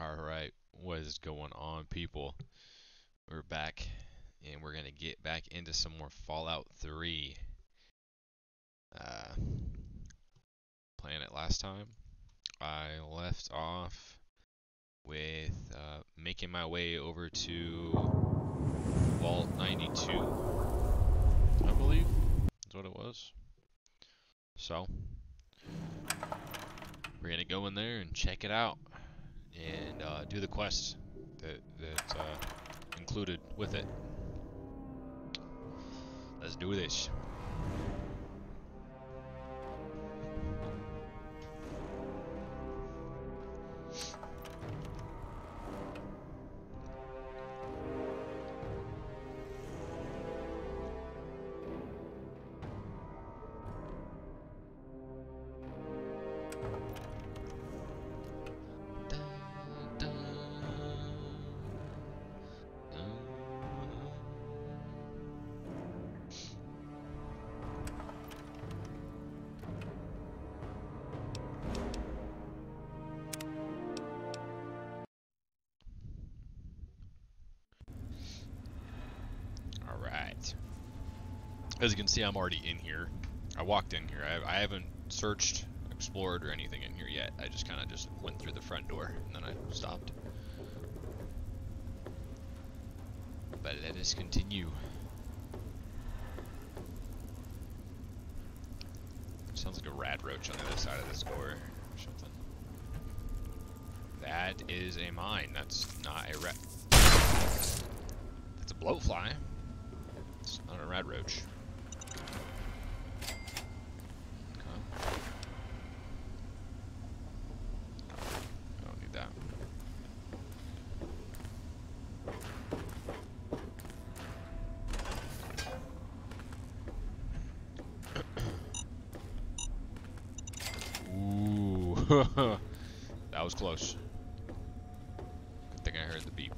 Alright, what is going on, people? We're back, and we're going to get back into some more Fallout 3. Playing it last time, I left off with making my way over to Vault 92, I believe is what it was. So, we're going to go in there and check it out. And do the quest that's included with it. Let's do this. As you can see, I'm already in here. I walked in here. I haven't searched, explored, or anything in here yet. I just kind of went through the front door, and then I stopped. But let us continue. Sounds like a rat roach on the other side of this door or something. That is a mine. That's not a rat. That's a blowfly. It's not a rat roach. That was close. I think I heard the beep.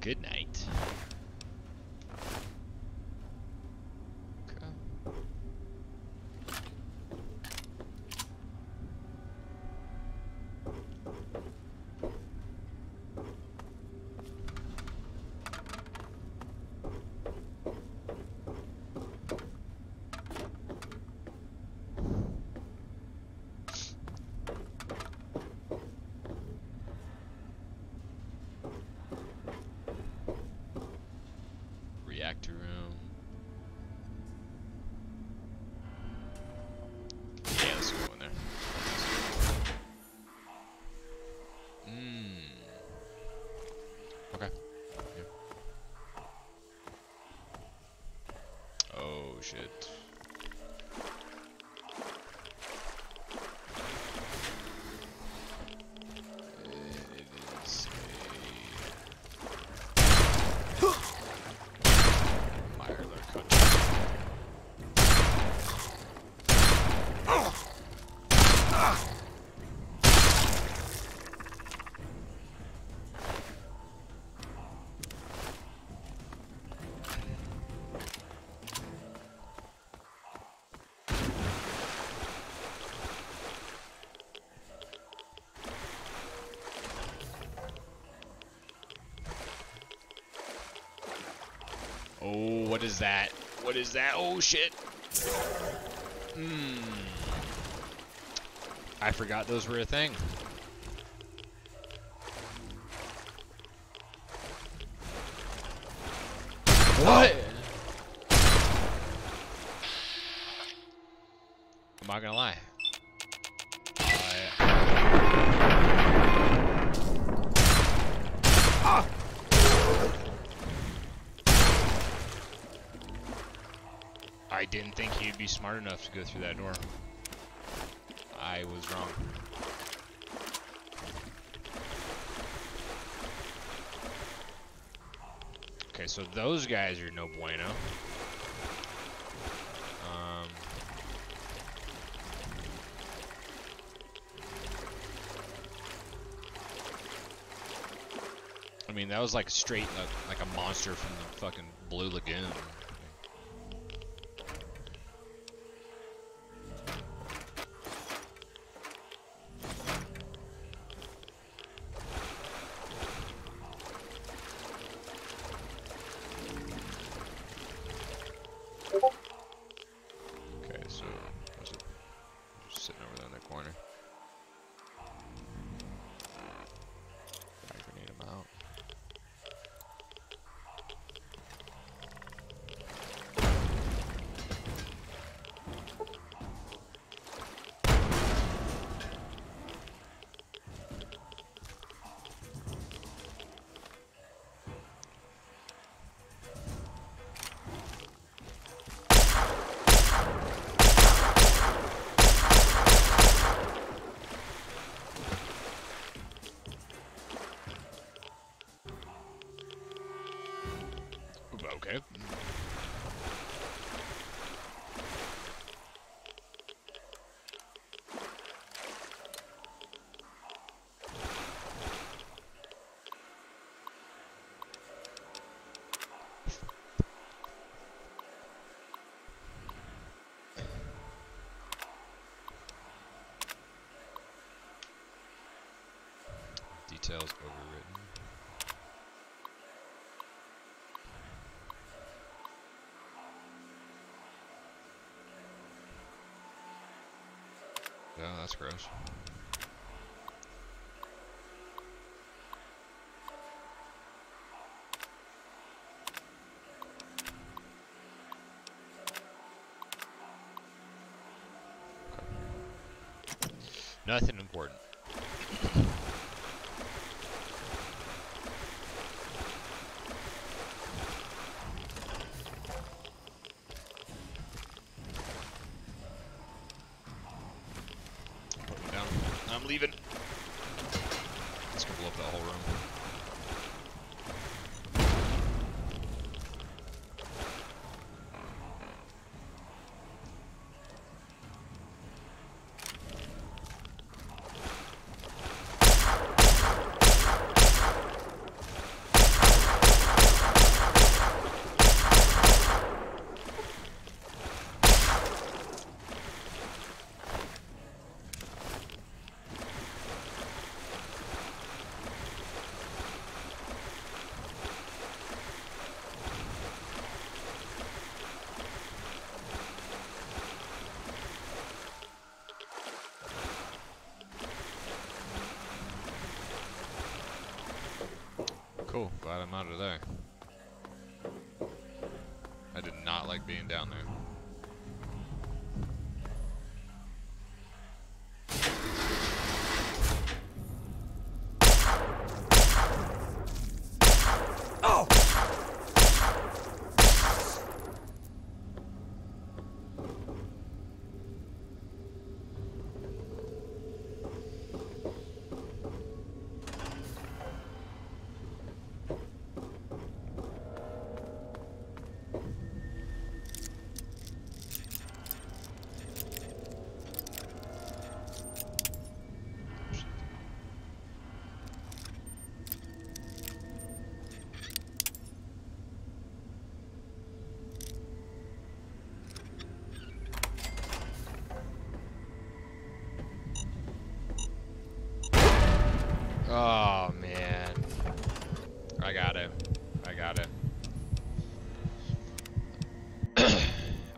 Good night. Reactor room. Yeah, let's go in there. Okay. Yeah. Oh shit. Oh, what is that? What is that? Oh, shit. I forgot those were a thing. What? I'm not gonna lie. I didn't think he'd be smart enough to go through that door. I was wrong. Okay, so those guys are no bueno. I mean, that was like straight, like a monster from the fucking Blue Lagoon. Details overwritten. Yeah, that's gross. Okay. Nothing important. Leaving. Let's go blow up that whole room. Cool, glad I'm out of there. I did not like being down there. Oh man, I got it.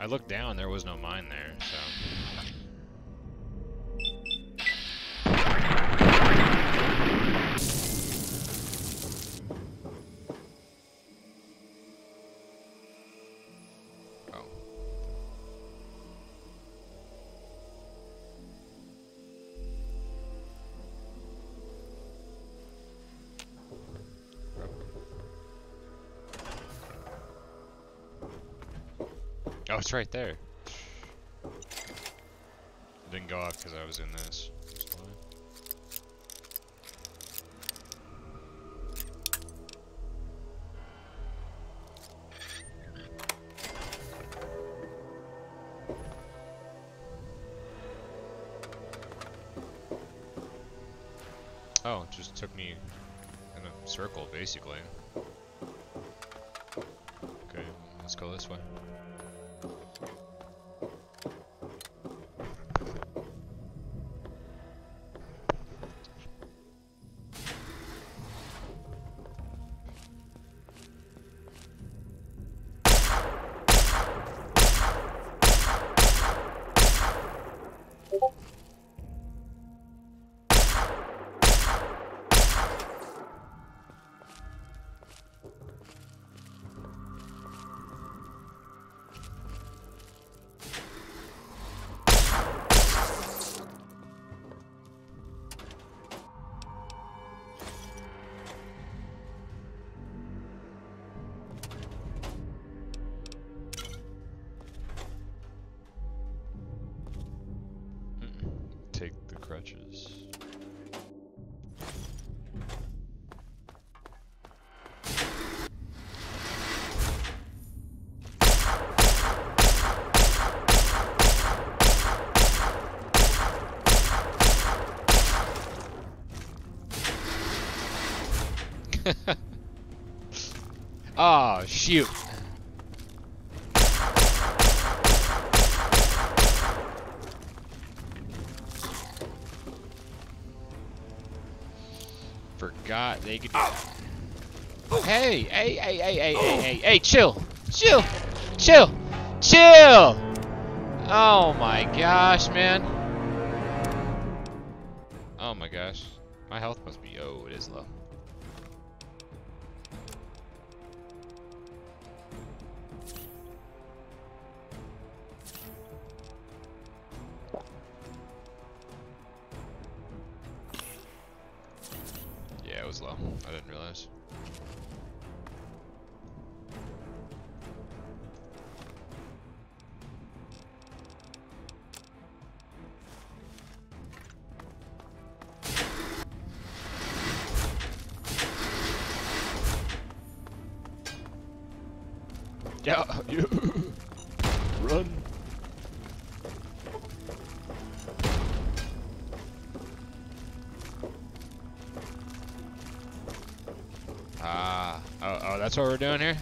I looked down, there was no mine there, so. Oh, it's right there. It didn't go off because I was in this. Oh, it just took me in a circle, basically. Okay, let's go this way. Oh, shoot. Forgot they could do that. Hey, hey, hey, hey, hey, hey, hey, hey, chill. Chill. Chill. Chill. Oh my gosh, man. Oh my gosh. My health must be, oh, it is low. Yeah, run. Ah, oh, that's what we're doing here.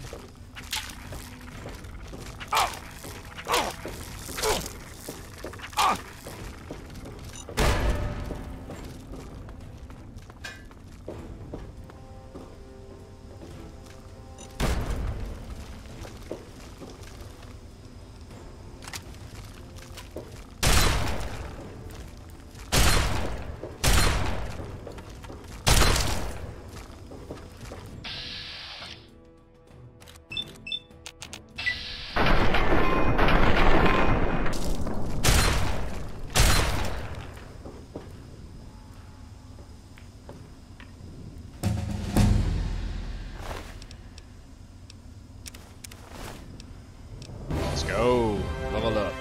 Go, level up.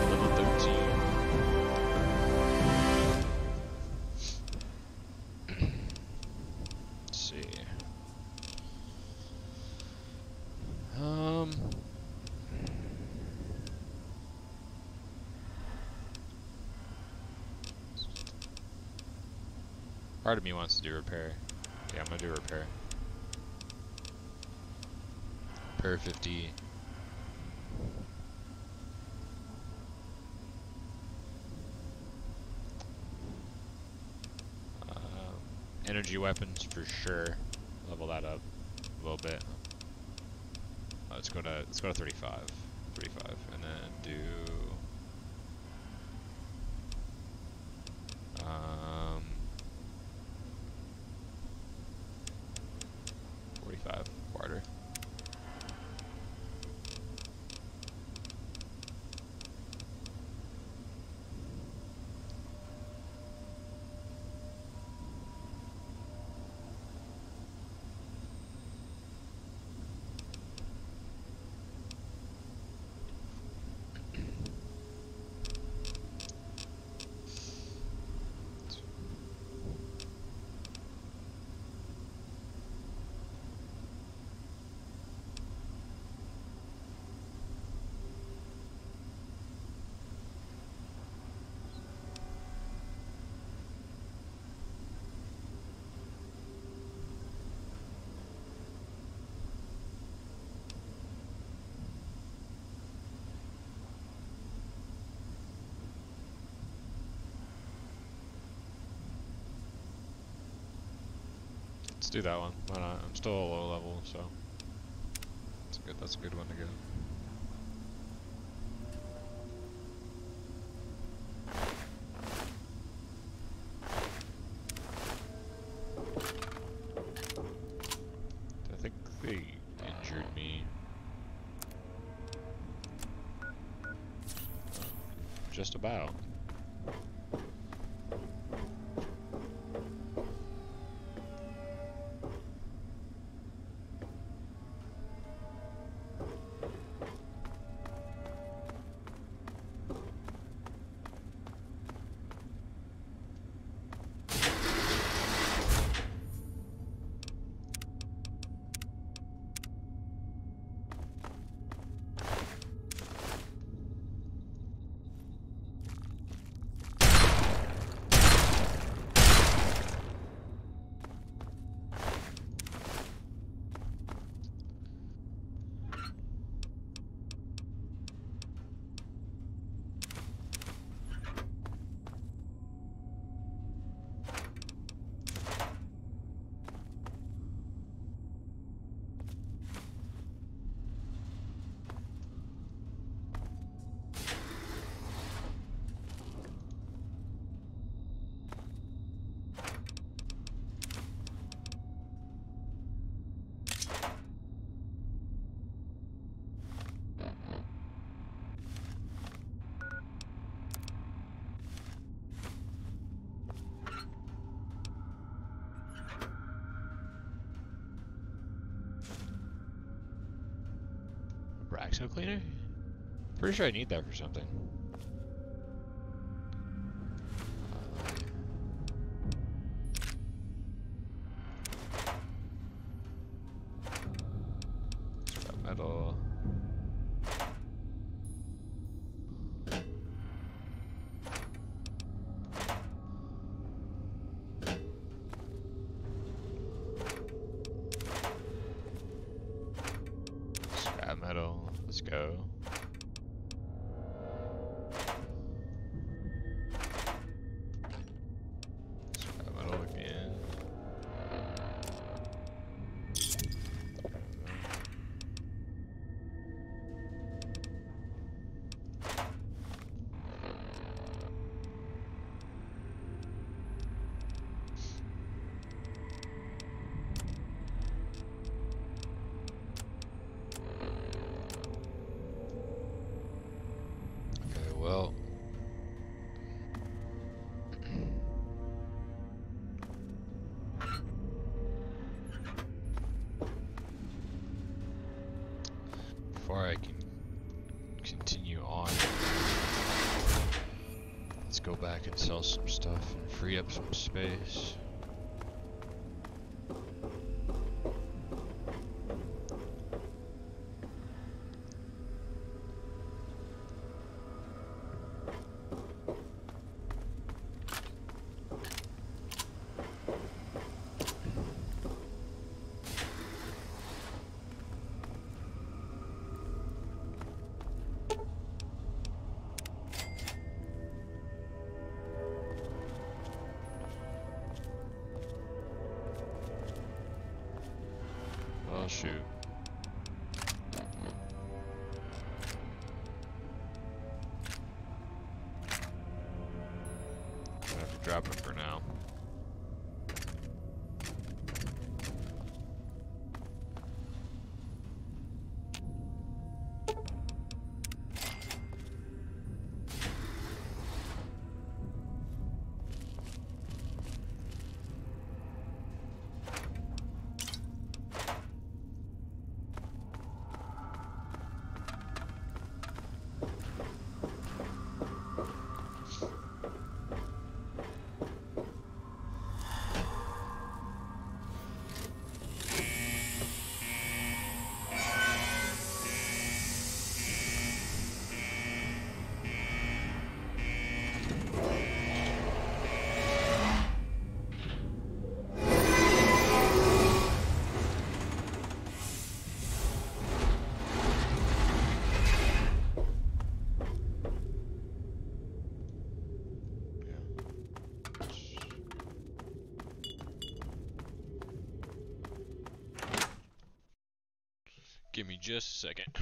Level 13. Let's see. Part of me wants to do repair. Yeah, I'm gonna do repair. Per 50. Energy weapons for sure. Level that up a little bit. Let's go to 35. 35, and then do. Let's do that one. Why not? I'm still a low level, so that's good. That's a good one to get. Just about. Braxo cleaner? Pretty sure I need that for something. Metal. Let's go. Well, before I can continue on, let's go back and sell some stuff and free up some space. Shoot. I have to drop it for now. Give me just a second.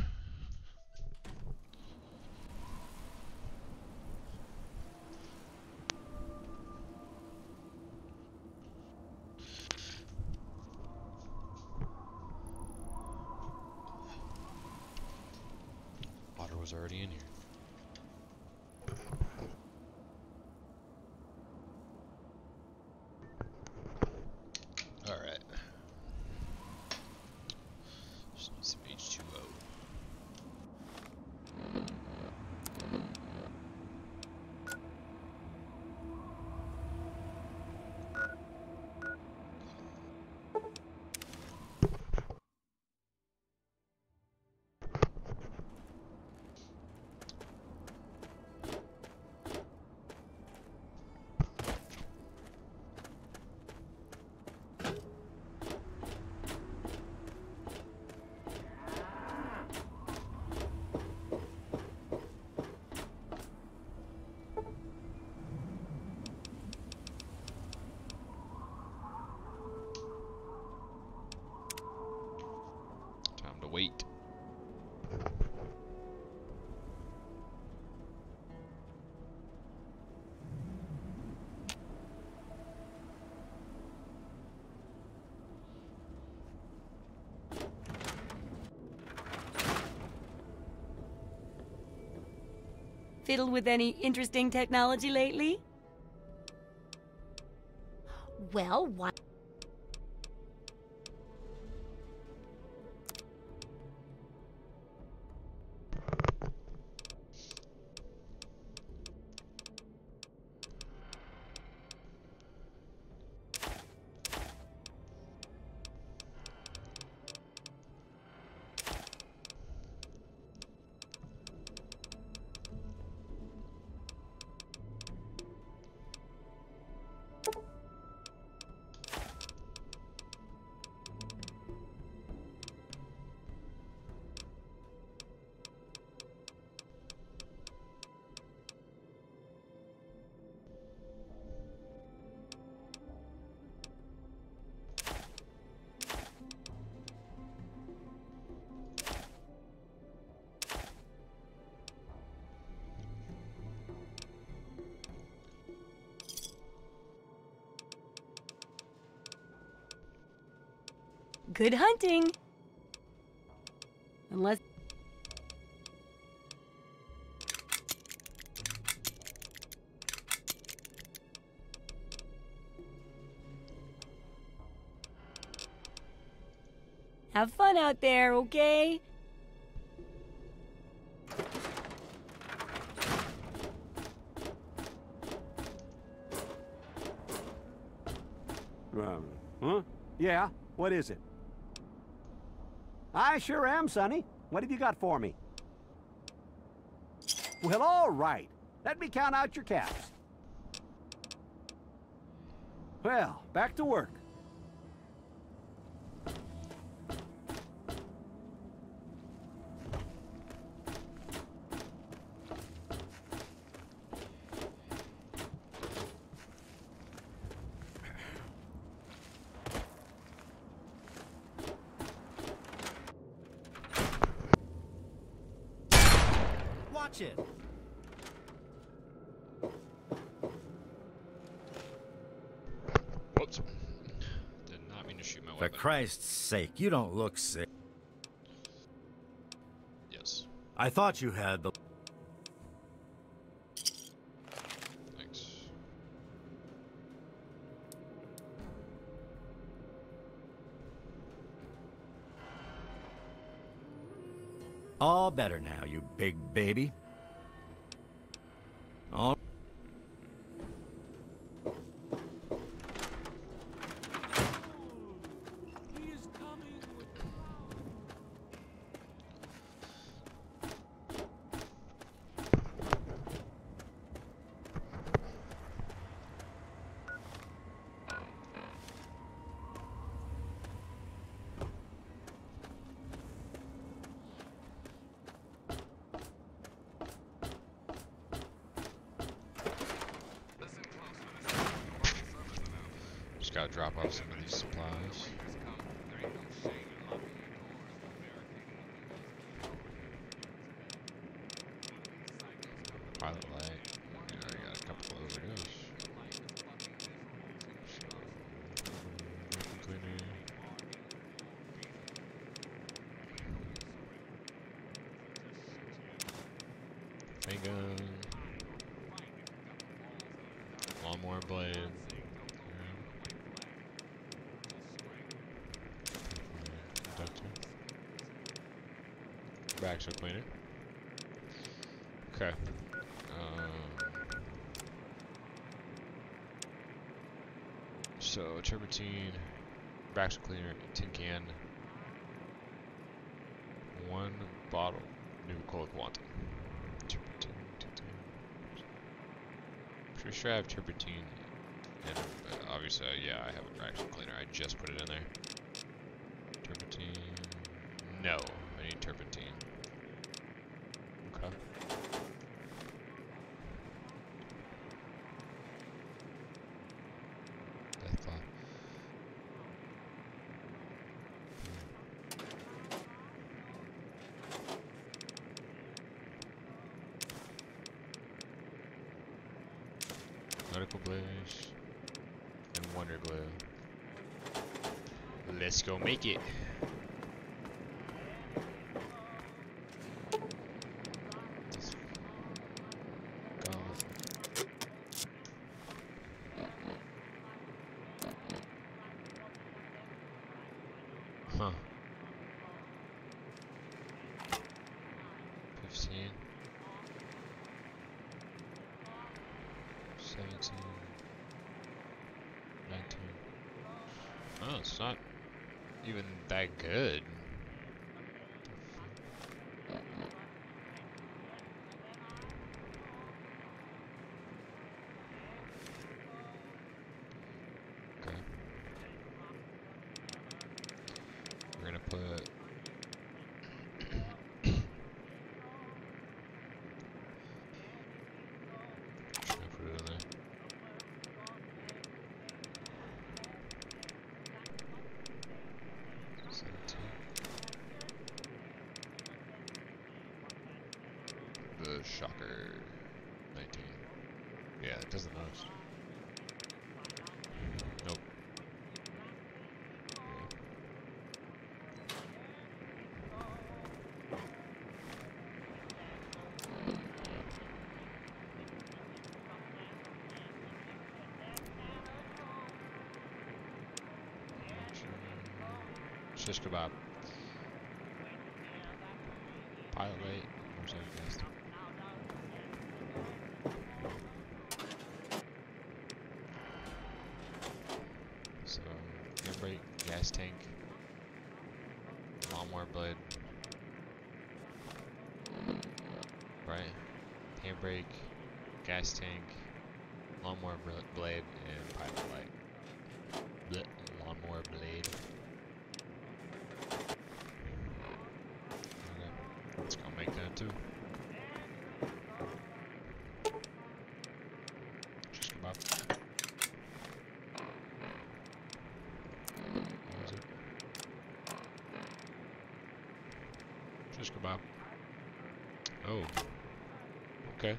Water was already in here. Wait. Fiddled with any interesting technology lately? Well, why? Good hunting. Unless... Have fun out there, okay? Huh? Yeah, what is it? I sure am, Sonny. What have you got for me? Well, all right. Let me count out your caps. Well, back to work. Watch it. Whoops. Did not mean to shoot my weapon. For Christ's sake, you don't look sick. Yes. I thought you had the... Thanks. All better now, you big baby. All he is coming. Gotta drop off some of these supplies. gun, lawnmower blade. Vacuum cleaner. Okay. So turpentine, vacuum cleaner, tin can, one bottle, new cola quantum. Turpentine, tin can. Pretty sure I have turpentine, and obviously, yeah, I have a vacuum cleaner. I just put it in there. Turpentine. No, I need turpentine. Okay. Nautical blues and wonder glue. Let's go make it. Huh. 15. 17. 19. Oh, it's not even that good. Shocker. 19. Yeah, it doesn't last. Nope. Shish kebab. Pilot light. Where's that guest? Gas tank, lawnmower blade, right? Handbrake, gas tank, lawnmower blade, and pilot light. Blech, lawnmower blade. Okay, let's go make that too. Just come up. Shish kebab. Oh. Okay.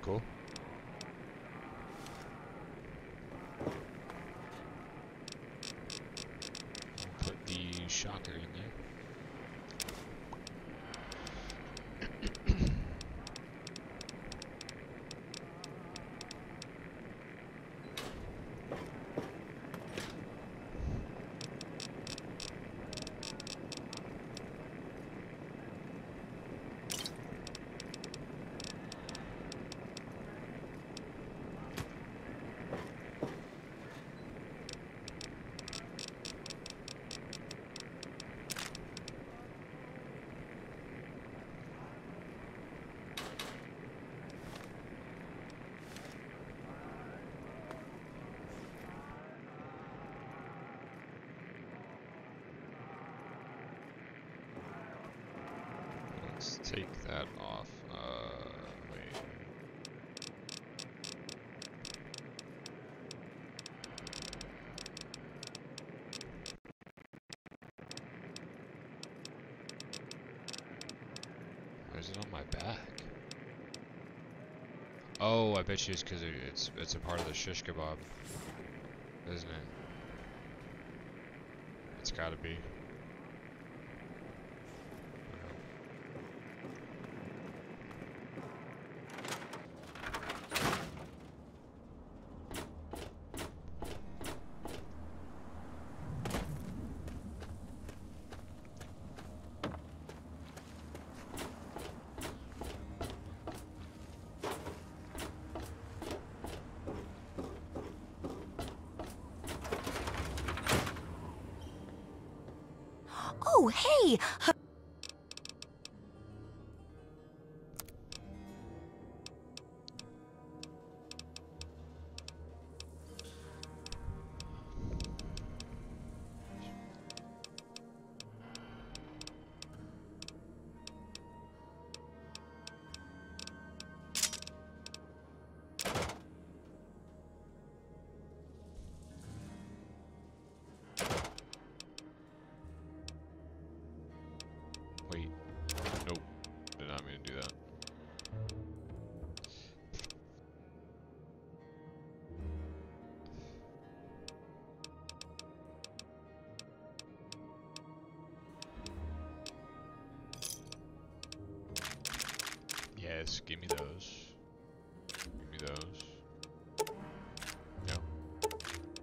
Cool. Put the shocker in there. Let's take that off. Wait. Why is it on my back? Oh, I bet you it's because it's a part of the shish kebab, isn't it? It's gotta be. Oh, hey! Yes, give me those. Give me those. Yep.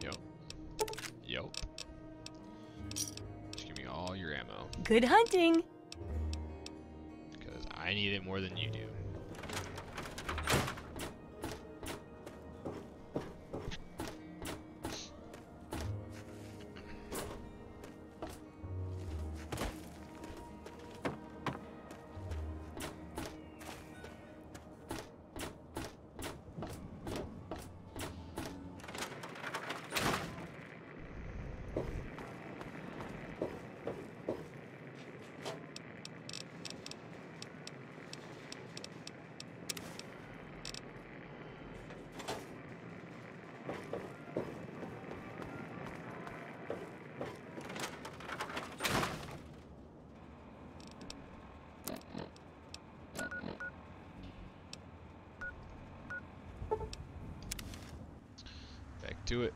Yep. Yep. Just give me all your ammo. Good hunting! Because I need it more than you do. Do it.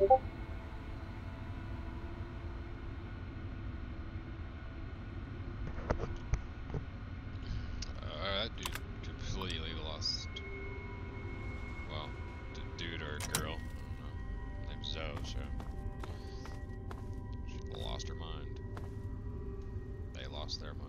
That dude completely lost. Well, the dude or girl, I don't know. Name's Zoe, so she lost her mind. They lost their mind.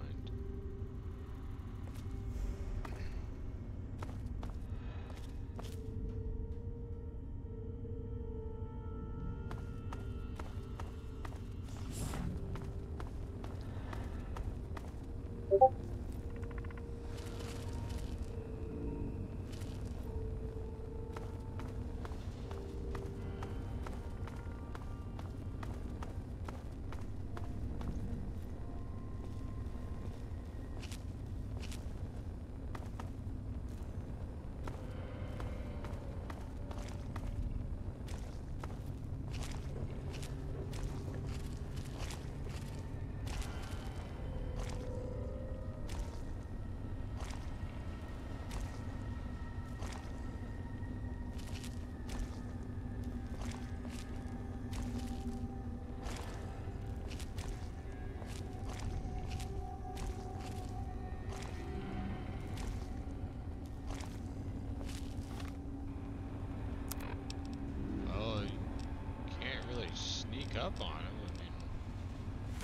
Up on it,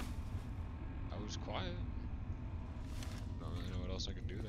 I was quiet. I don't really know what else I could do there.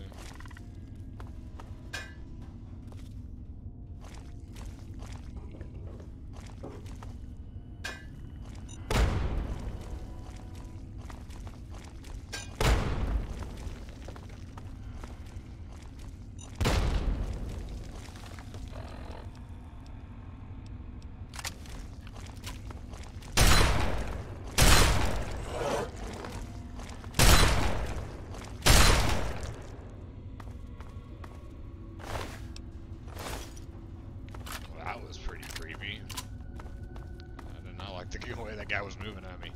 That guy was moving at me.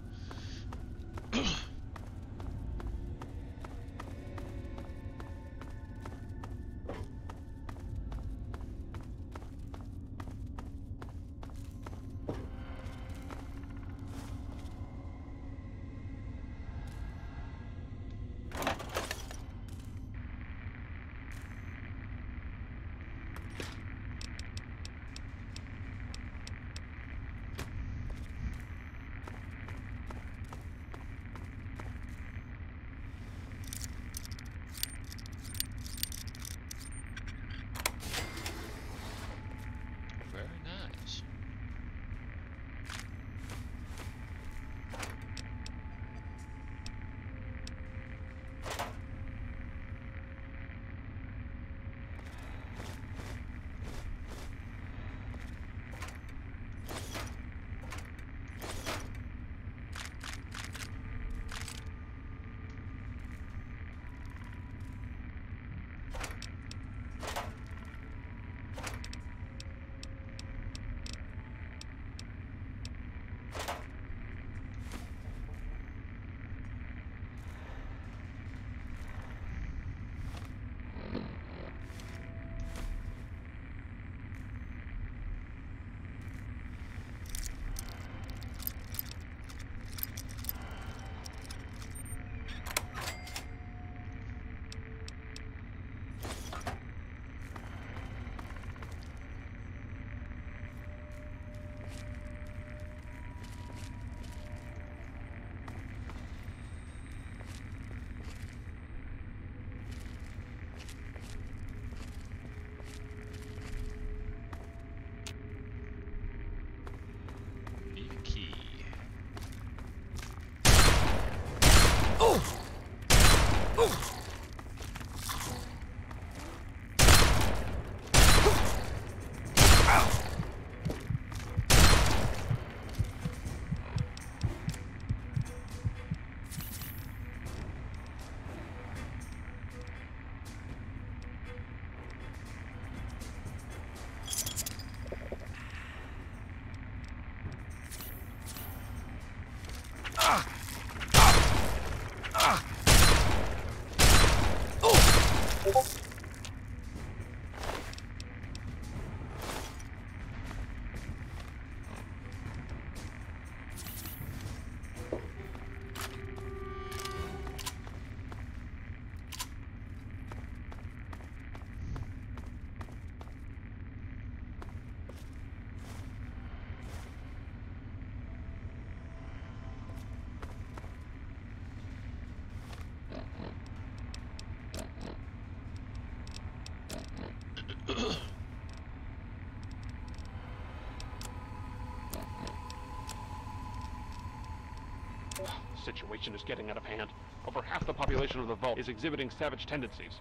situation is getting out of hand. Over half the population of the vault is exhibiting savage tendencies.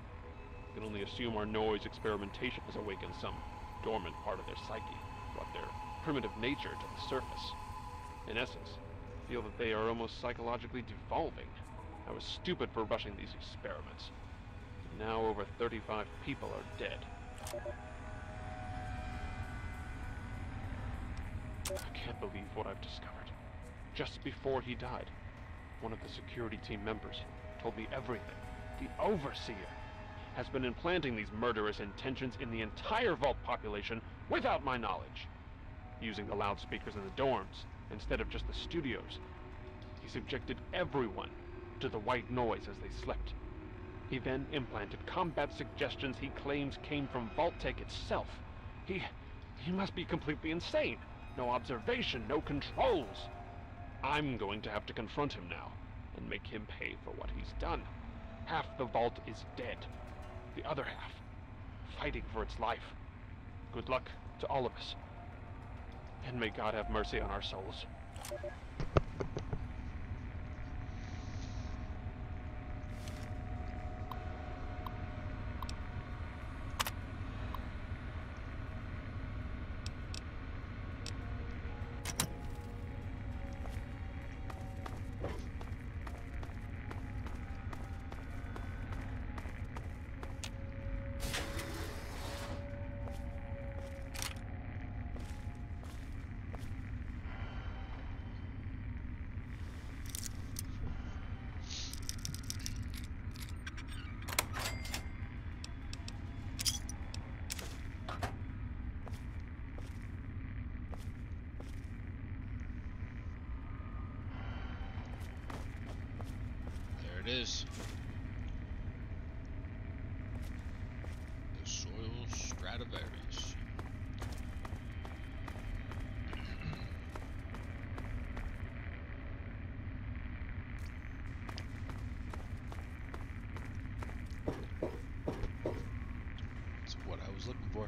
We can only assume our noise experimentation has awakened some dormant part of their psyche, brought their primitive nature to the surface. In essence, I feel that they are almost psychologically devolving. I was stupid for rushing these experiments. Now over 35 people are dead. I can't believe what I've discovered. Just before he died, one of the security team members told me everything. The Overseer has been implanting these murderous intentions in the entire Vault population without my knowledge, using the loudspeakers in the dorms instead of just the studios. He subjected everyone to the white noise as they slept. He then implanted combat suggestions he claims came from Vault-Tec itself. He must be completely insane. No observation, no controls. I'm going to have to confront him now and make him pay for what he's done. Half the vault is dead. The other half, fighting for its life. Good luck to all of us. And may God have mercy on our souls. Is the soil Stradivarius. That's what I was looking for.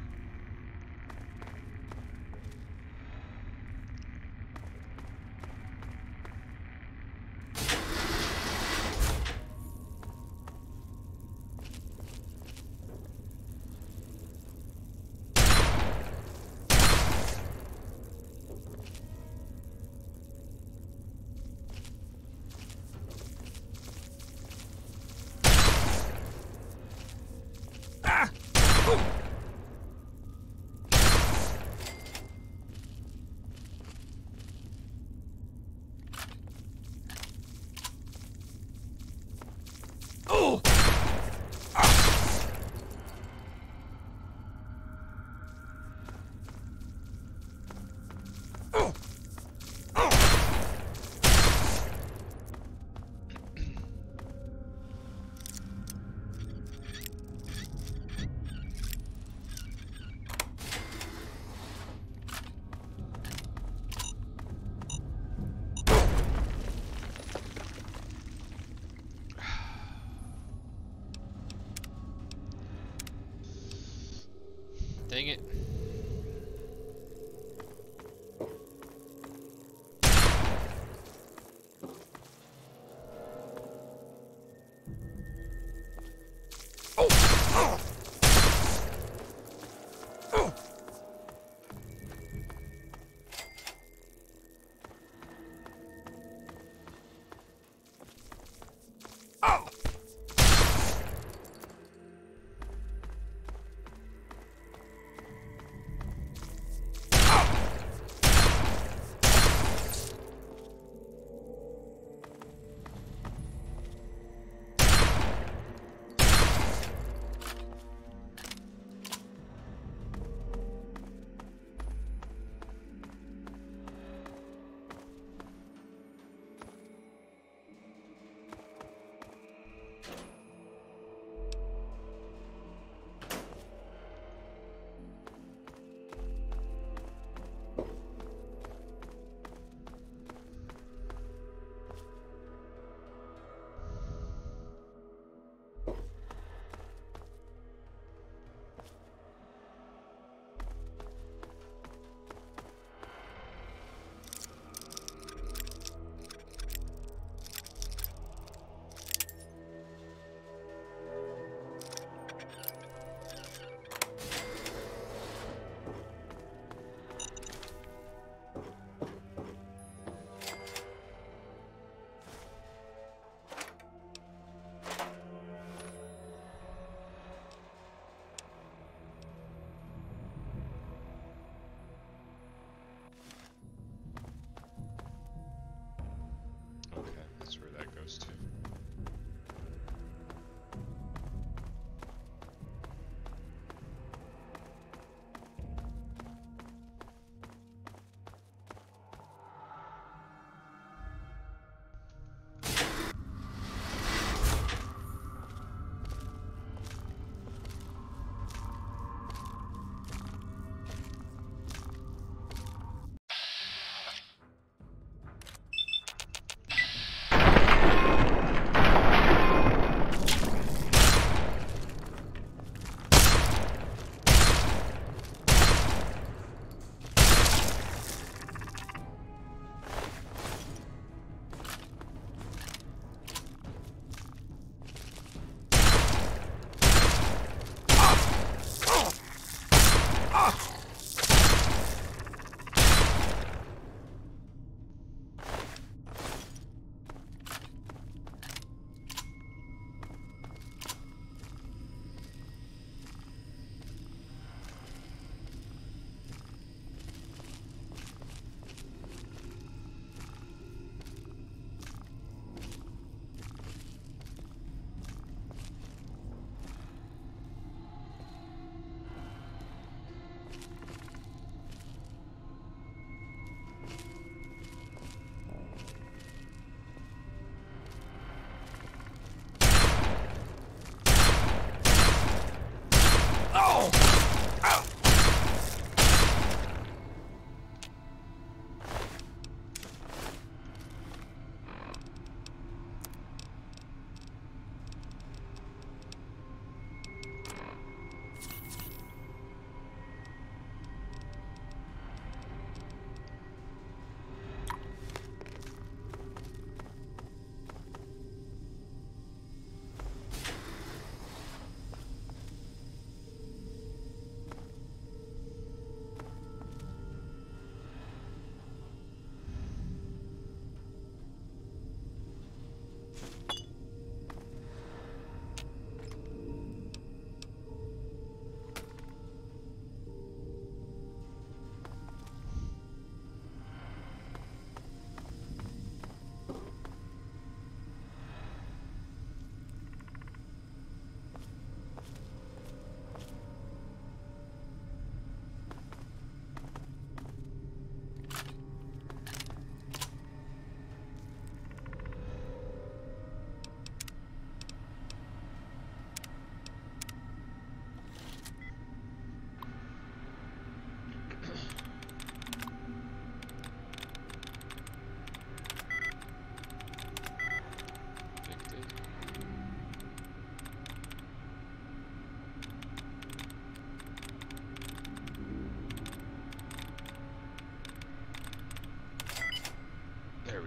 Dang it.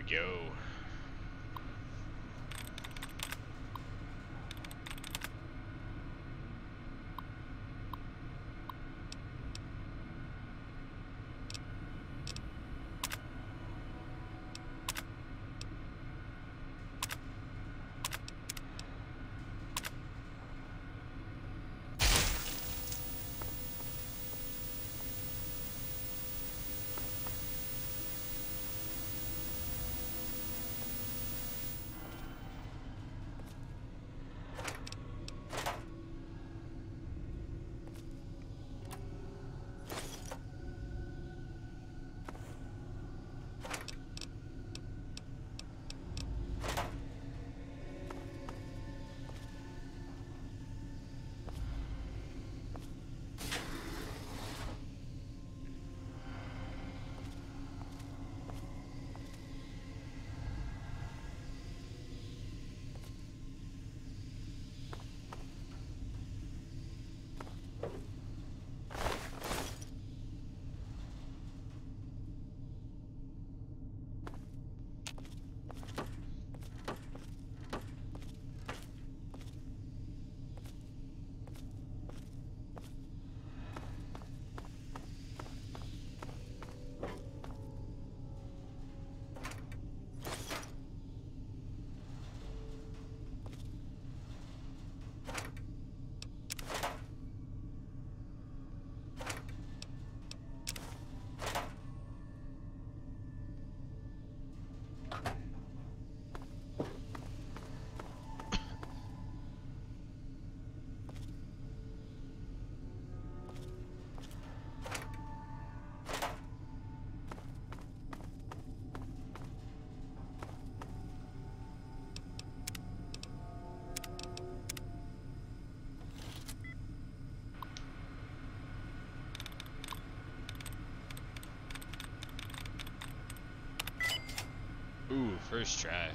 Go. Ooh, first try.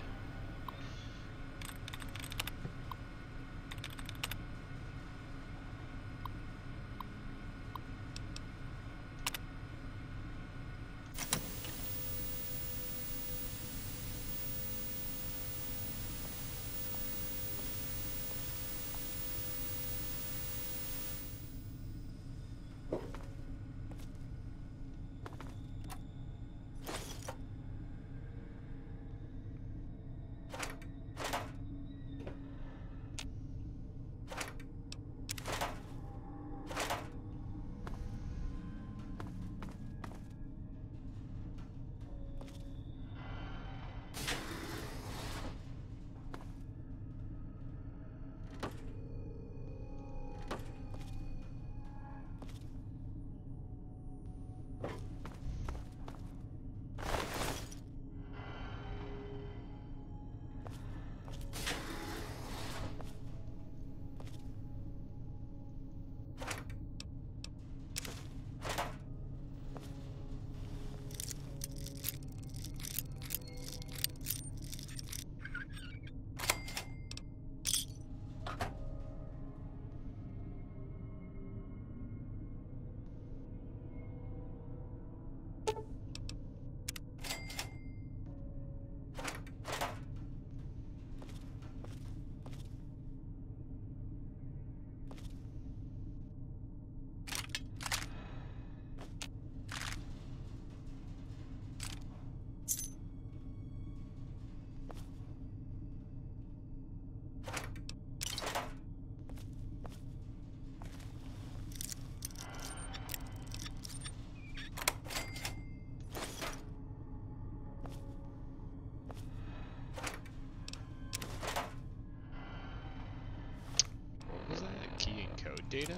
data.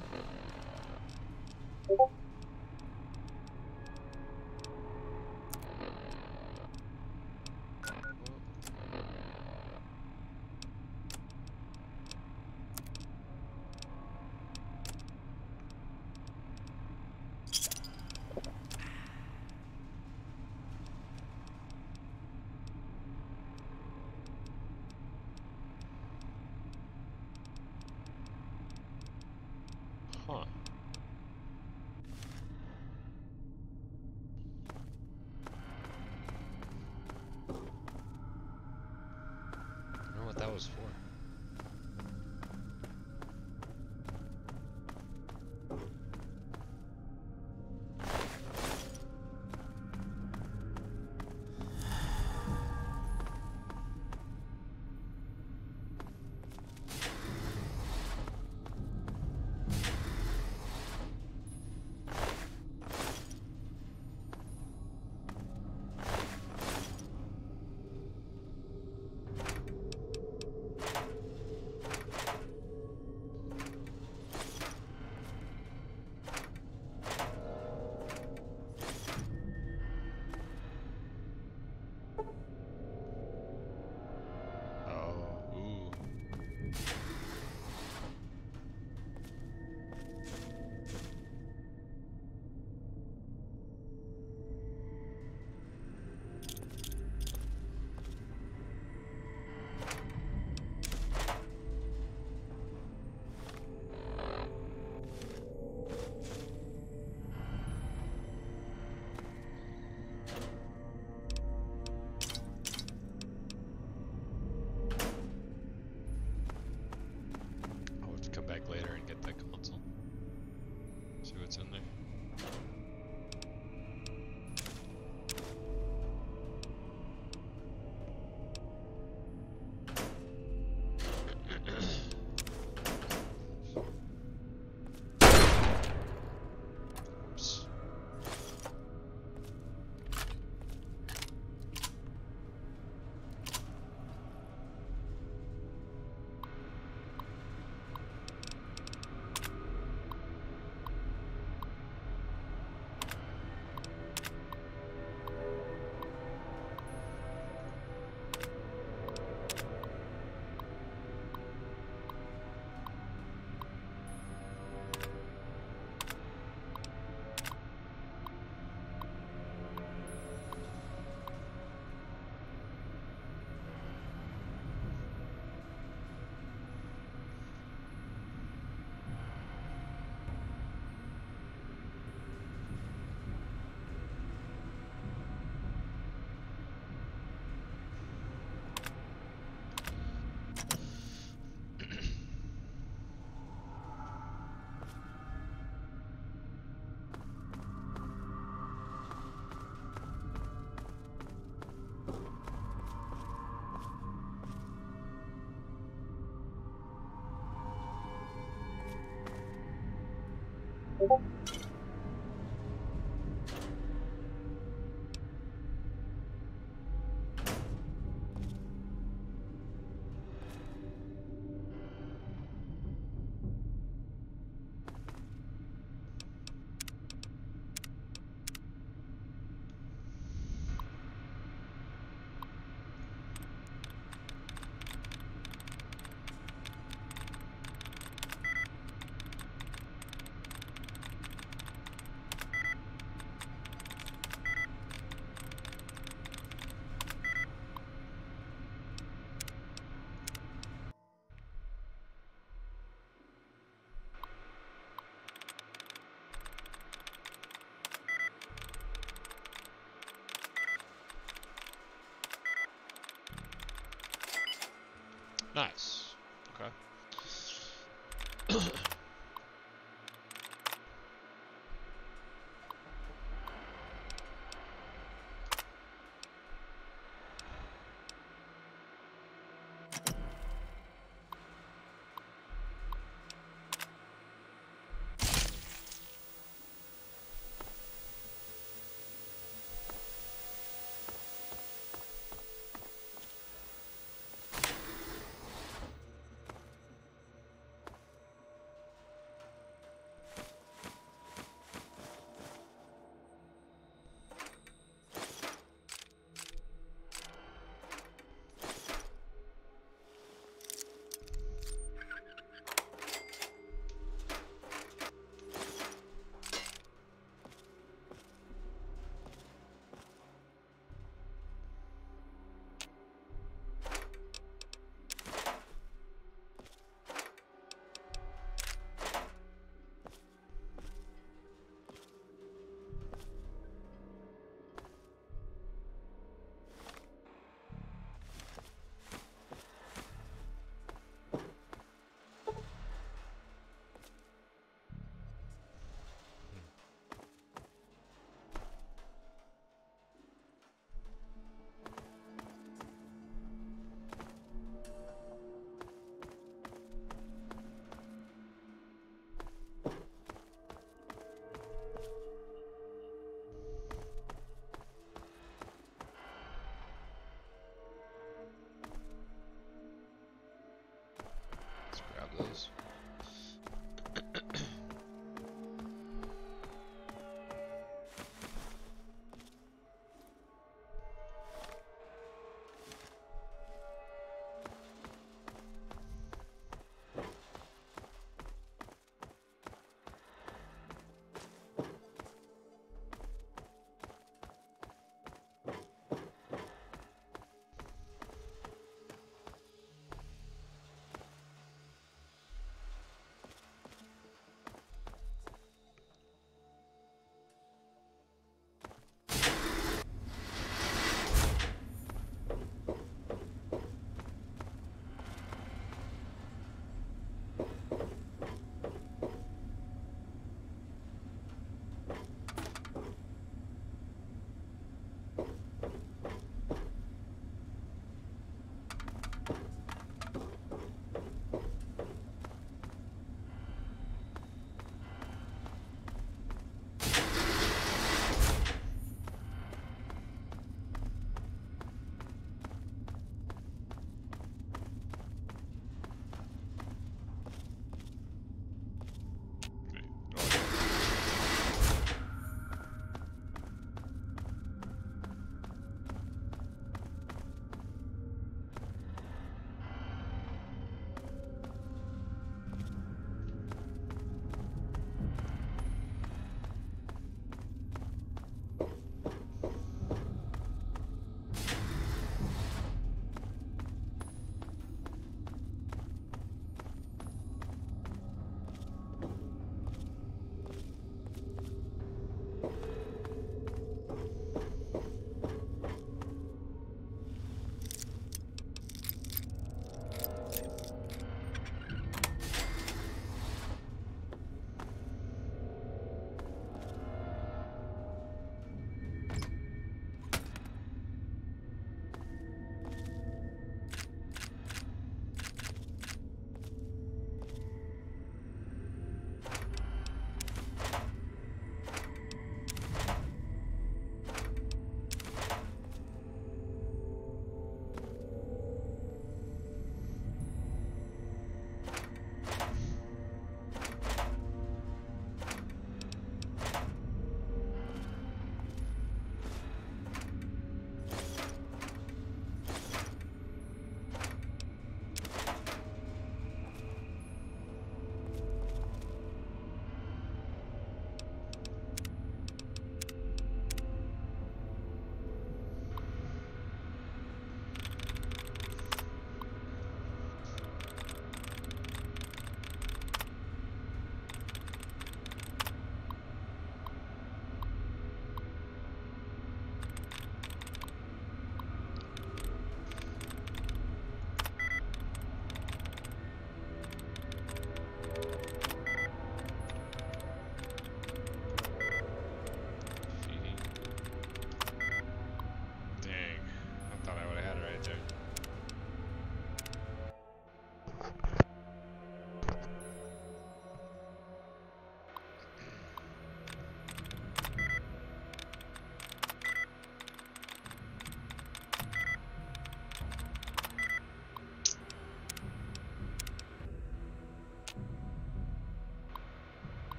Nice. Okay.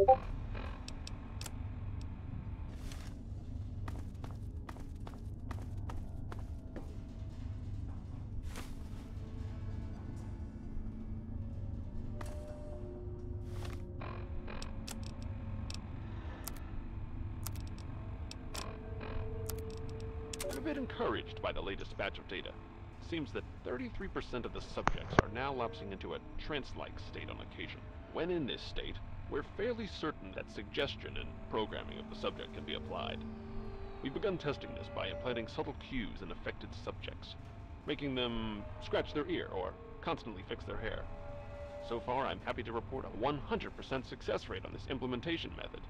I'm a bit encouraged by the latest batch of data. Seems that 33% of the subjects are now lapsing into a trance-like state on occasion. When in this state, we're fairly certain that suggestion and programming of the subject can be applied. We've begun testing this by implanting subtle cues in affected subjects, making them scratch their ear or constantly fix their hair. So far, I'm happy to report a 100% success rate on this implementation method.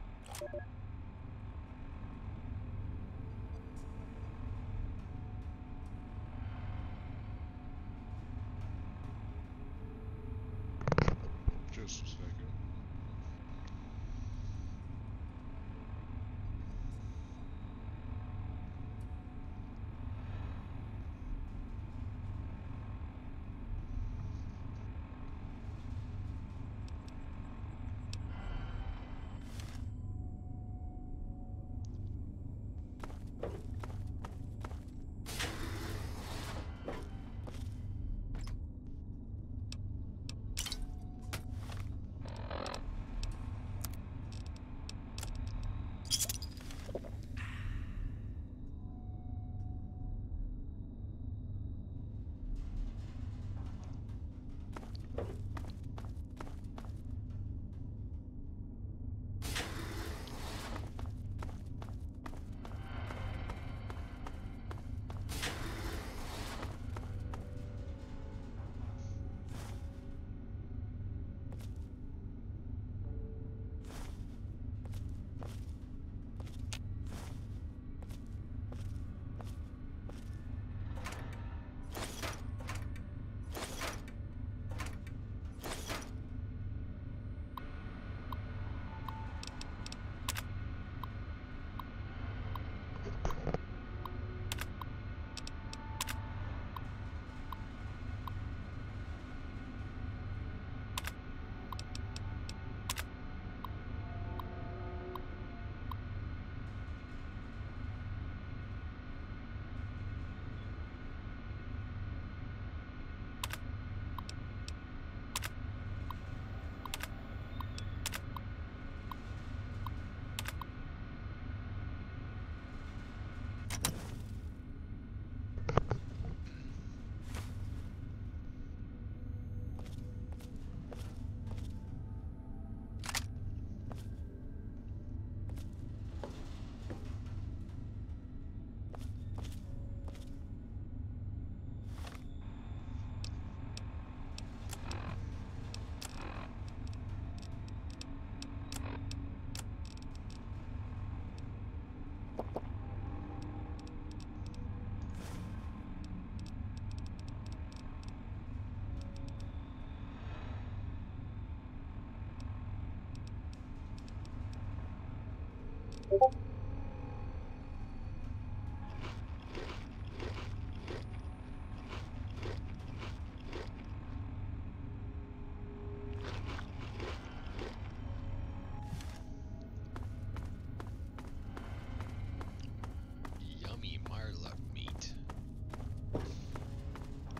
Yummy marlock meat.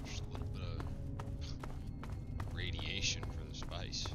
Just a little bit of radiation for the spice.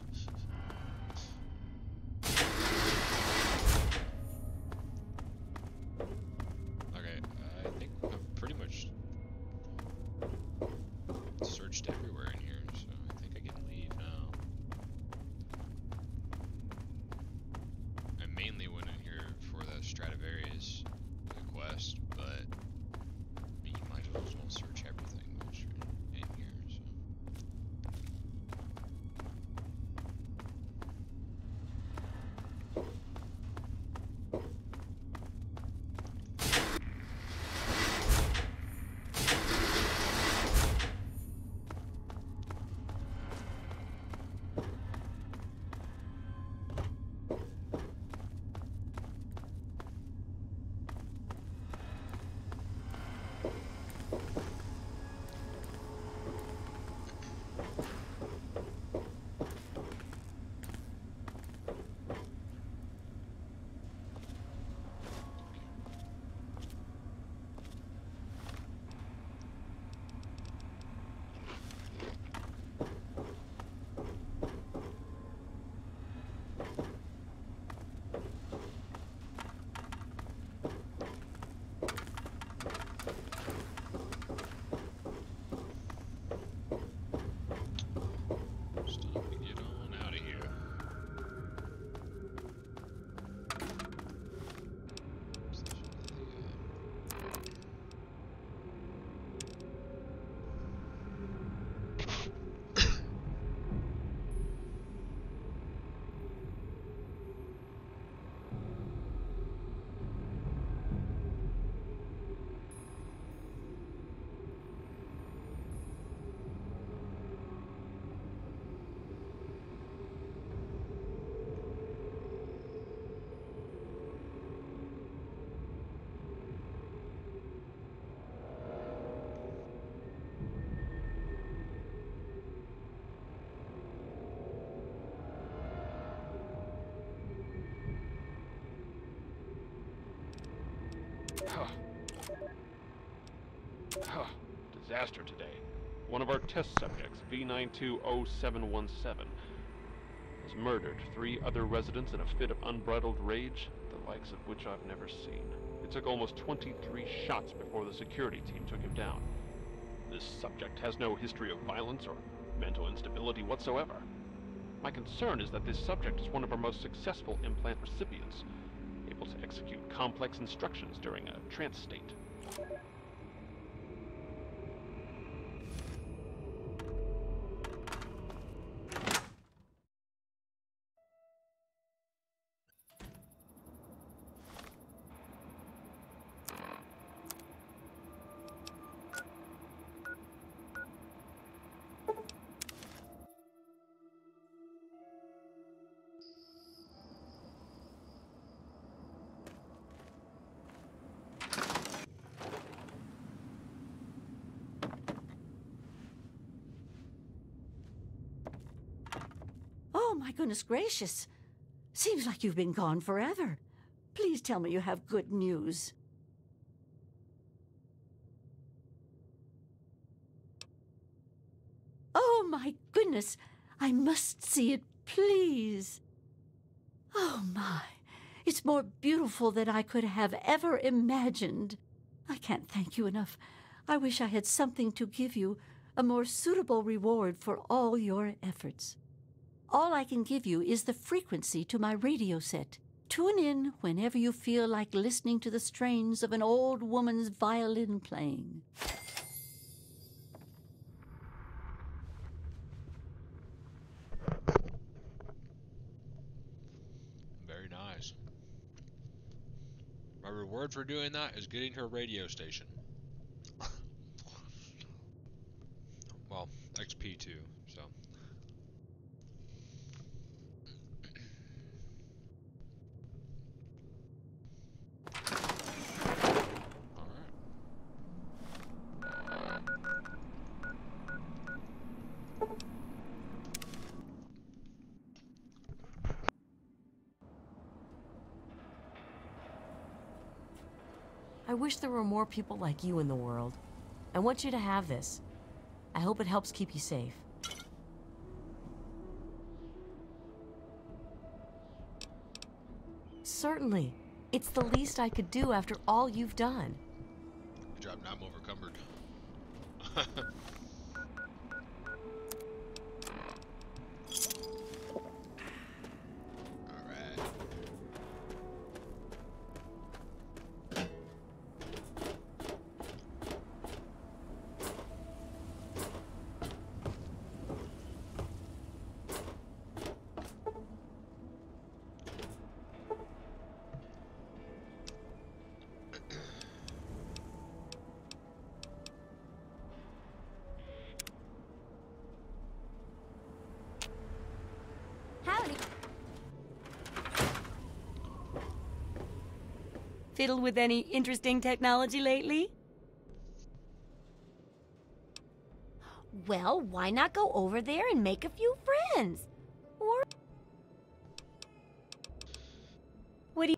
disaster today. One of our test subjects, V920717, has murdered 3 other residents in a fit of unbridled rage, the likes of which I've never seen. It took almost 23 shots before the security team took him down. This subject has no history of violence or mental instability whatsoever. My concern is that this subject is one of our most successful implant recipients, able to execute complex instructions during a trance state. Oh my goodness gracious! Seems like you've been gone forever. Please tell me you have good news. Oh my goodness! I must see it, please! Oh my! It's more beautiful than I could have ever imagined. I can't thank you enough. I wish I had something to give you, a more suitable reward for all your efforts. All I can give you is the frequency to my radio set. Tune in whenever you feel like listening to the strains of an old woman's violin playing. Very nice. My reward for doing that is getting her radio station. Well, XP too, so... I wish there were more people like you in the world. I want you to have this. I hope it helps keep you safe. Certainly. It's the least I could do after all you've done. Good job, now I'm overcumbered. Fiddle with any interesting technology lately? Well, why not go over there and make a few friends? Or... what do you...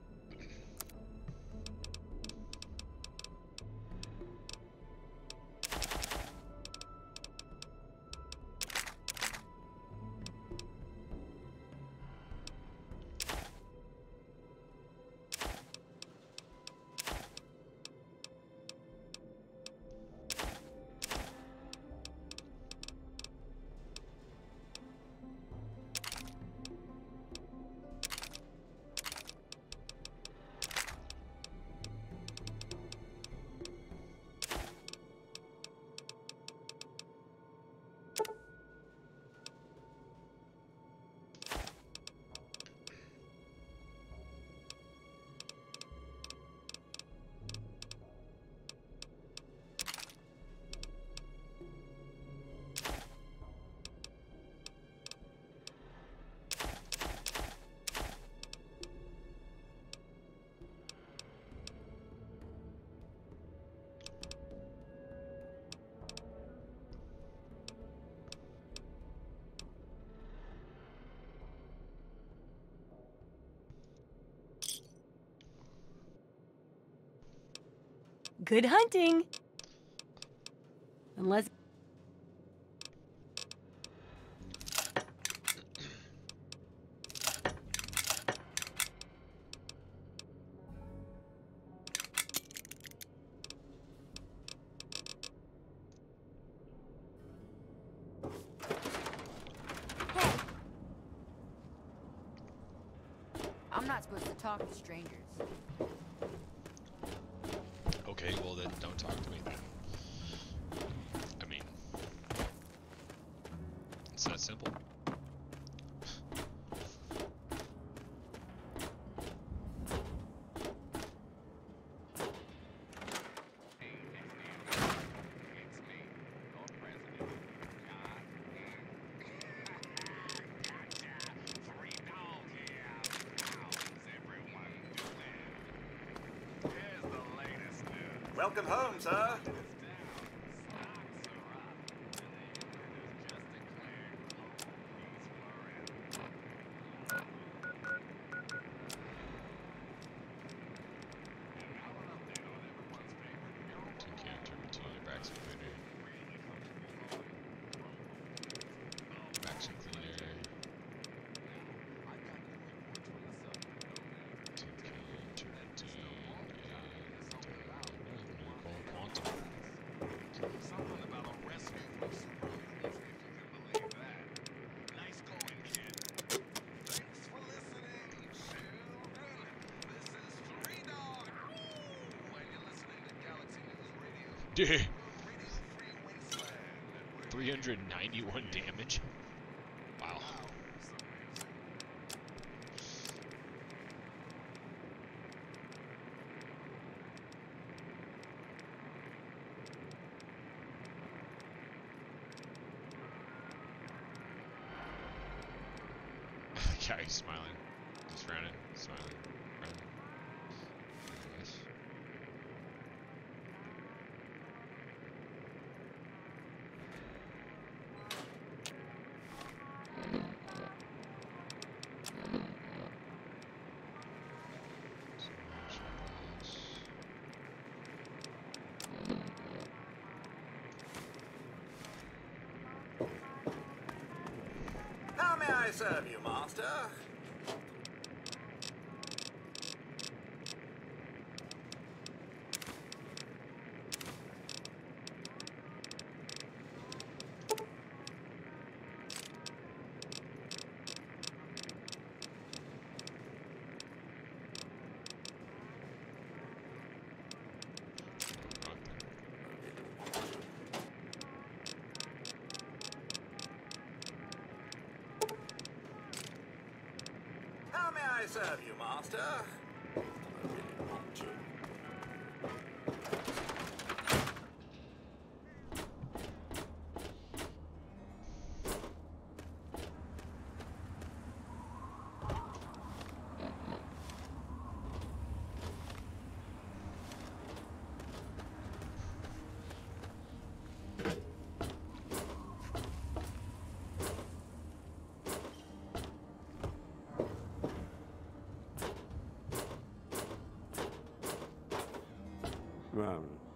Good hunting! Unless... I'm not supposed to talk to strangers. Okay, well then don't talk to me then. I mean, it's that simple. Welcome home, sir. Dude, 391 damage. Wow. Yeah, he's smiling. Just running, smiling. I serve you, master. I serve you, master.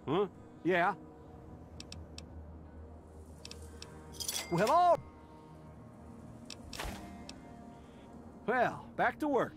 Huh? Yeah. Well, hello. Well, back to work.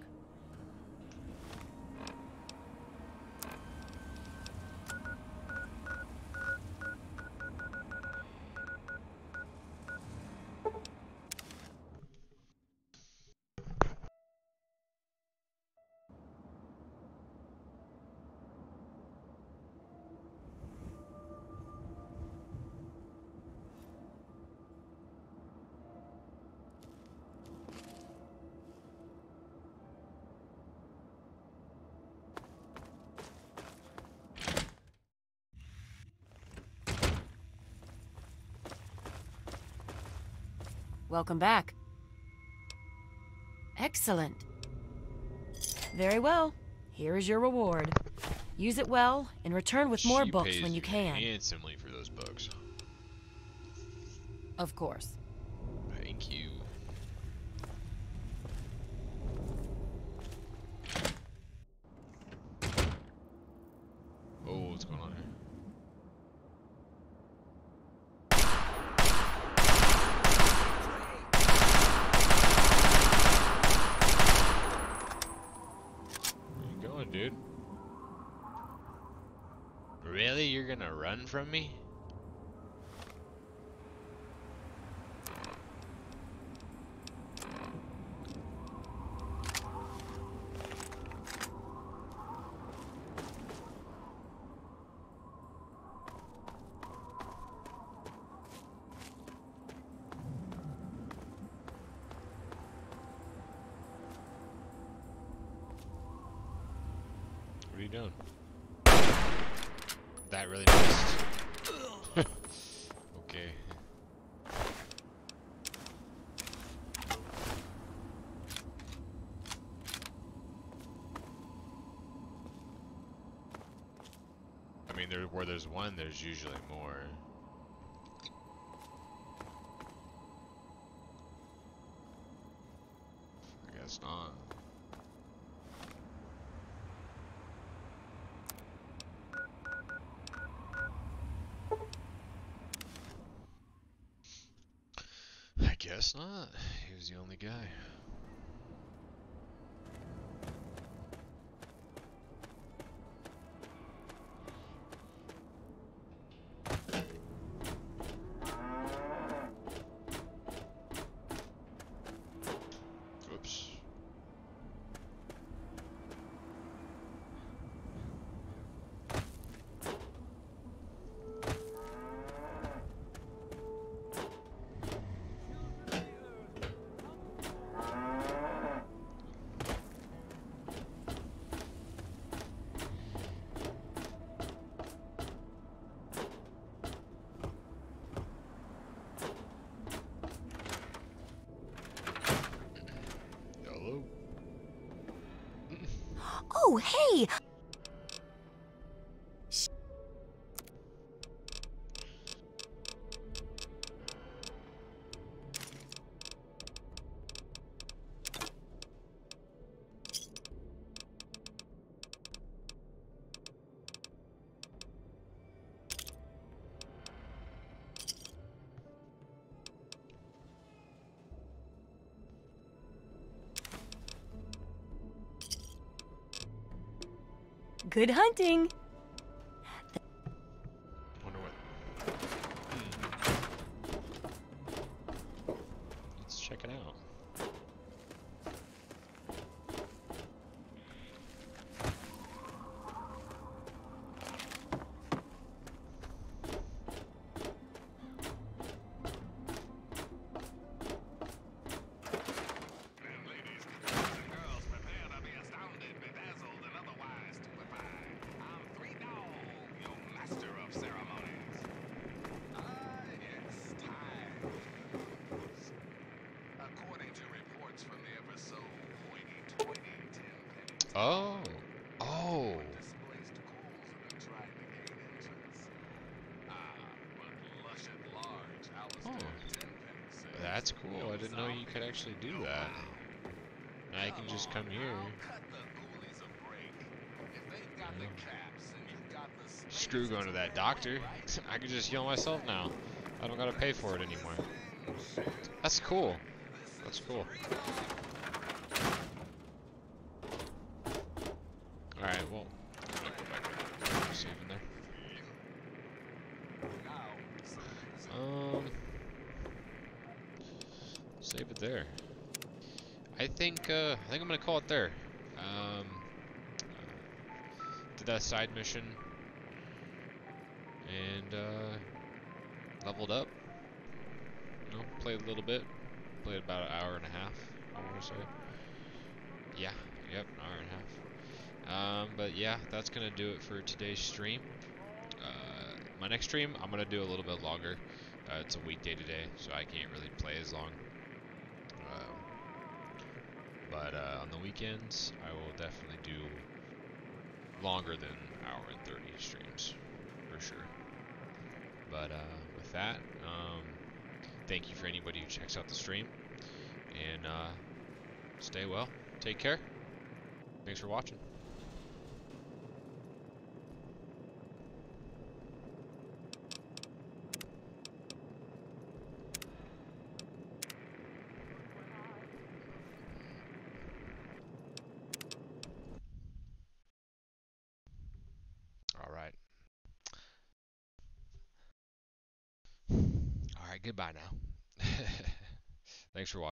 Welcome back. Excellent. Very well. Here is your reward. Use it well and return with more books when you can. Handsomely for those books. Of course. Thank you. Oh, what's going on here? gonna run from me? What are you doing? That really missed. Okay. I mean, where there's one, there's usually more. I guess not. Guess not. He was the only guy. Oops. Oh, hey! Good hunting! Wonder what. Let's check it out. Oh, oh. Oh, that's cool. I didn't know you could actually do that. Now I can just come here. Screw going to that doctor. I can just heal myself now. I don't gotta pay for it anymore. That's cool. That's cool. Alright, well, I'm gonna go back and save in there. Save it there. I think I'm gonna call it there. Did that side mission and leveled up. You know, played a little bit. Played about an hour and a half, I wanna say. Yeah, yep, an hour and a half. But yeah, that's gonna do it for today's stream. My next stream, I'm gonna do a little bit longer. It's a weekday today, so I can't really play as long. But on the weekends, I will definitely do longer than an hour and 30 streams, for sure. But with that, thank you for anybody who checks out the stream, and stay well, take care, thanks for watching. goodbye now. Thanks for watching.